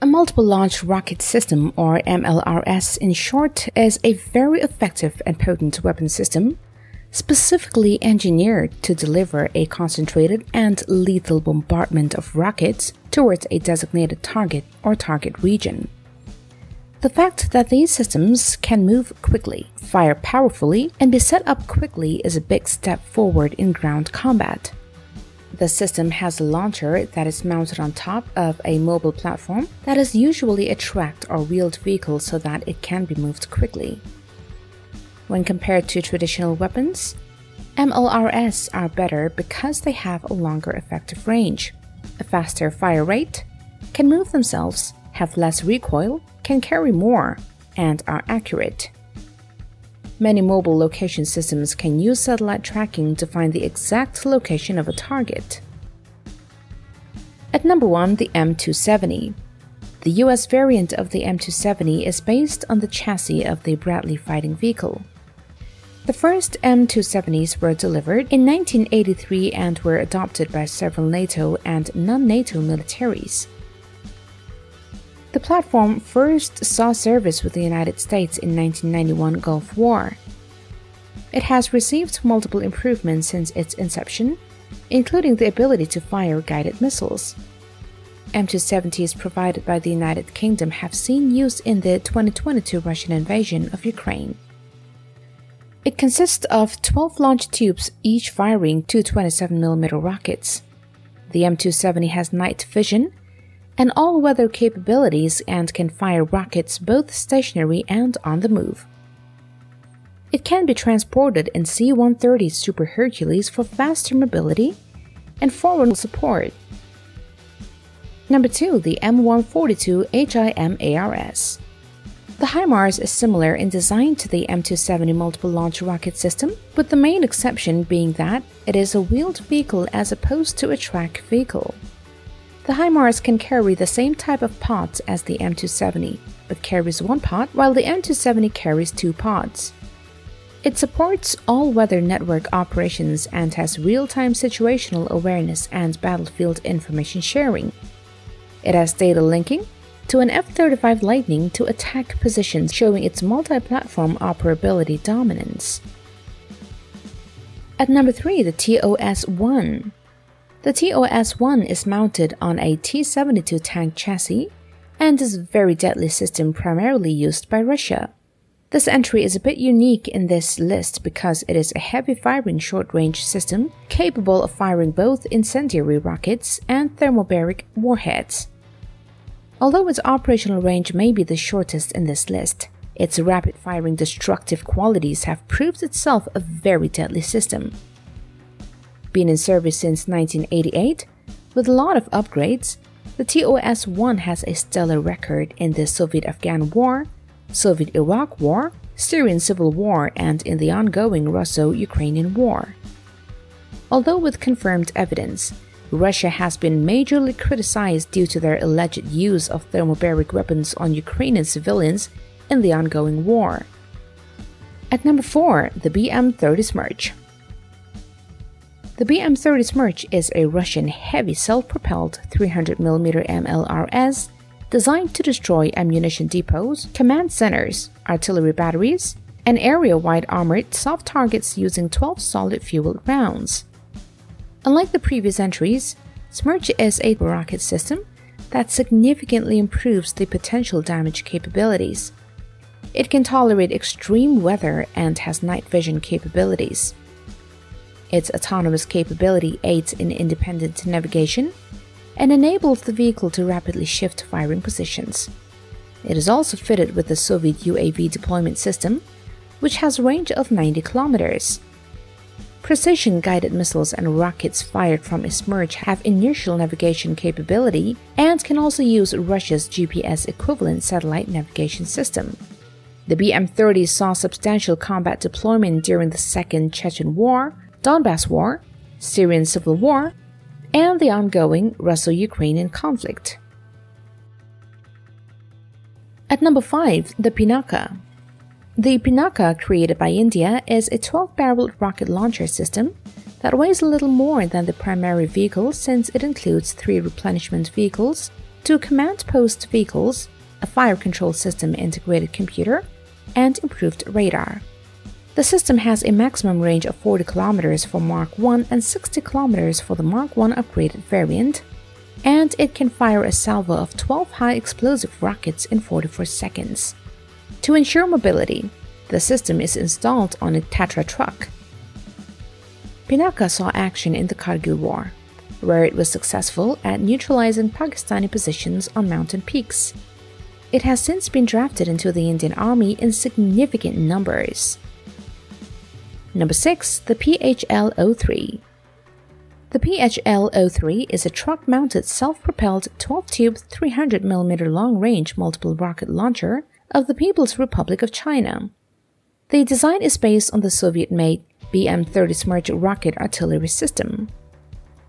A multiple launch rocket system, or MLRS in short, is a very effective and potent weapon system specifically engineered to deliver a concentrated and lethal bombardment of rockets towards a designated target or target region. The fact that these systems can move quickly, fire powerfully, and be set up quickly is a big step forward in ground combat. The system has a launcher that is mounted on top of a mobile platform that is usually a tracked or wheeled vehicle so that it can be moved quickly. When compared to traditional weapons, MLRS are better because they have a longer effective range, a faster fire rate, can move themselves, have less recoil, can carry more, and are accurate. Many mobile location systems can use satellite tracking to find the exact location of a target. At number 1, the M270. The US variant of the M270 is based on the chassis of the Bradley fighting vehicle. The first M270s were delivered in 1983 and were adopted by several NATO and non-NATO militaries. The platform first saw service with the United States in the 1991 Gulf War. It has received multiple improvements since its inception, including the ability to fire guided missiles. M270s provided by the United Kingdom have seen use in the 2022 Russian invasion of Ukraine. It consists of 12 launch tubes, each firing two 27mm rockets. The M270 has night vision and all-weather capabilities and can fire rockets both stationary and on the move. It can be transported in C-130 Super Hercules for faster mobility and forward support. Number 2, the M142 HIMARS. The HIMARS is similar in design to the M270 multiple launch rocket system, with the main exception being that it is a wheeled vehicle as opposed to a track vehicle. The HIMARS can carry the same type of pods as the M270, but carries one pod while the M270 carries two pods. It supports all-weather network operations and has real-time situational awareness and battlefield information sharing. It has data linking to an F-35 Lightning to attack positions, showing its multi-platform operability dominance. At number 3, the TOS-1. The TOS-1 is mounted on a T-72 tank chassis and is a very deadly system primarily used by Russia. This entry is a bit unique in this list because it is a heavy-firing short-range system capable of firing both incendiary rockets and thermobaric warheads. Although its operational range may be the shortest in this list, its rapid-firing destructive qualities have proved itself a very deadly system. Been in service since 1988, with a lot of upgrades, the TOS-1 has a stellar record in the Soviet-Afghan War, Soviet-Iraq War, Syrian Civil War, and in the ongoing Russo-Ukrainian War. Although with confirmed evidence, Russia has been majorly criticized due to their alleged use of thermobaric weapons on Ukrainian civilians in the ongoing war. At number 4, the BM-30 Smerch. The BM-30 Smerch is a Russian heavy self-propelled 300mm MLRS designed to destroy ammunition depots, command centers, artillery batteries, and area-wide armored soft targets using 12 solid-fueled rounds. Unlike the previous entries, Smerch is a rocket system that significantly improves the potential damage capabilities. It can tolerate extreme weather and has night vision capabilities. Its autonomous capability aids in independent navigation and enables the vehicle to rapidly shift firing positions. It is also fitted with the Soviet UAV deployment system, which has a range of 90 kilometers. Precision-guided missiles and rockets fired from a Smerch have inertial navigation capability and can also use Russia's GPS-equivalent satellite navigation system. The BM-30 saw substantial combat deployment during the Second Chechen War, Donbass War, Syrian Civil War, and the ongoing Russo-Ukrainian conflict. At number 5, the Pinaka. The Pinaka, created by India, is a 12-barreled rocket launcher system that weighs a little more than the primary vehicle since it includes 3 replenishment vehicles, to command post vehicles, a fire control system integrated computer, and improved radar. The system has a maximum range of 40 kilometers for Mark 1 and 60 kilometers for the Mark 1 upgraded variant, and it can fire a salvo of 12 high-explosive rockets in 44 seconds. To ensure mobility, the system is installed on a Tatra truck. Pinaka saw action in the Kargil War, where it was successful at neutralizing Pakistani positions on mountain peaks. It has since been drafted into the Indian Army in significant numbers. Number 6. The PHL-03. The PHL-03 is a truck-mounted self-propelled 12-tube 300mm long-range multiple rocket launcher of the People's Republic of China. The design is based on the Soviet-made BM-30 Smerch rocket artillery system.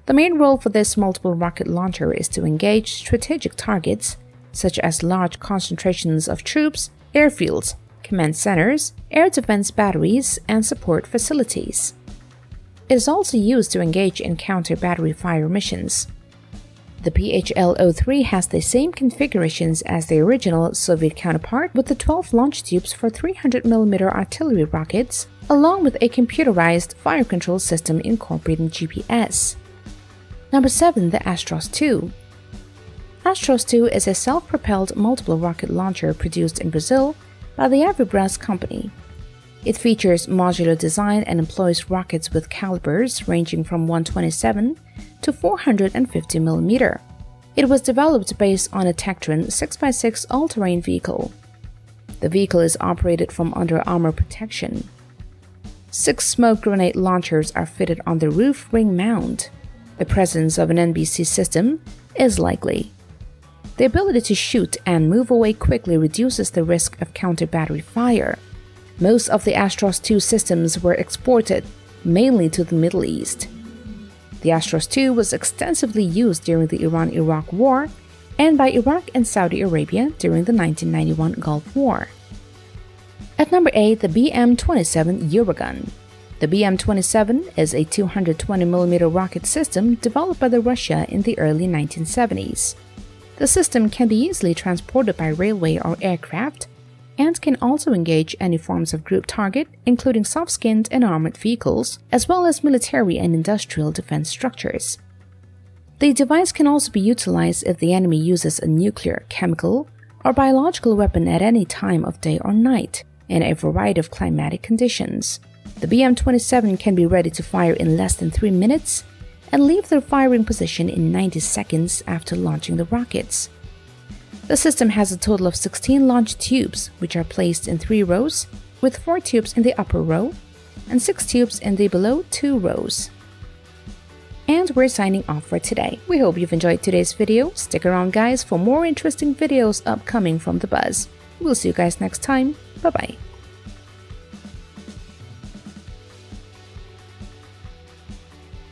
The main role for this multiple rocket launcher is to engage strategic targets such as large concentrations of troops, airfields, command centers, air defense batteries, and support facilities. It is also used to engage in counter-battery fire missions. The PHL-03 has the same configurations as the original Soviet counterpart, with the 12 launch tubes for 300mm artillery rockets, along with a computerized fire control system incorporating GPS. Number 7. The Astros-2. Astros-2 is a self-propelled multiple rocket launcher produced in Brazil by the Avibras company. It features modular design and employs rockets with calibers ranging from 127 to 450 mm. It was developed based on a Tektran 6x6 all-terrain vehicle. The vehicle is operated from under armor protection. 6 smoke grenade launchers are fitted on the roof ring mount. The presence of an NBC system is likely. The ability to shoot and move away quickly reduces the risk of counter-battery fire. Most of the Astros-2 systems were exported, mainly to the Middle East. The Astros-2 was extensively used during the Iran-Iraq War and by Iraq and Saudi Arabia during the 1991 Gulf War. At number 8, the BM-27 Uragan. The BM-27 is a 220mm rocket system developed by Russia in the early 1970s. The system can be easily transported by railway or aircraft, and can also engage any forms of group target, including soft-skinned and armored vehicles, as well as military and industrial defense structures. The device can also be utilized if the enemy uses a nuclear, chemical, or biological weapon at any time of day or night, in a variety of climatic conditions. The BM-27 can be ready to fire in less than 3 minutes and leave their firing position in 90 seconds after launching the rockets. The system has a total of 16 launch tubes, which are placed in 3 rows, with 4 tubes in the upper row and 6 tubes in the below 2 rows. And we're signing off for today. We hope you've enjoyed today's video. Stick around, guys, for more interesting videos upcoming from The Buzz. We'll see you guys next time. Bye-bye.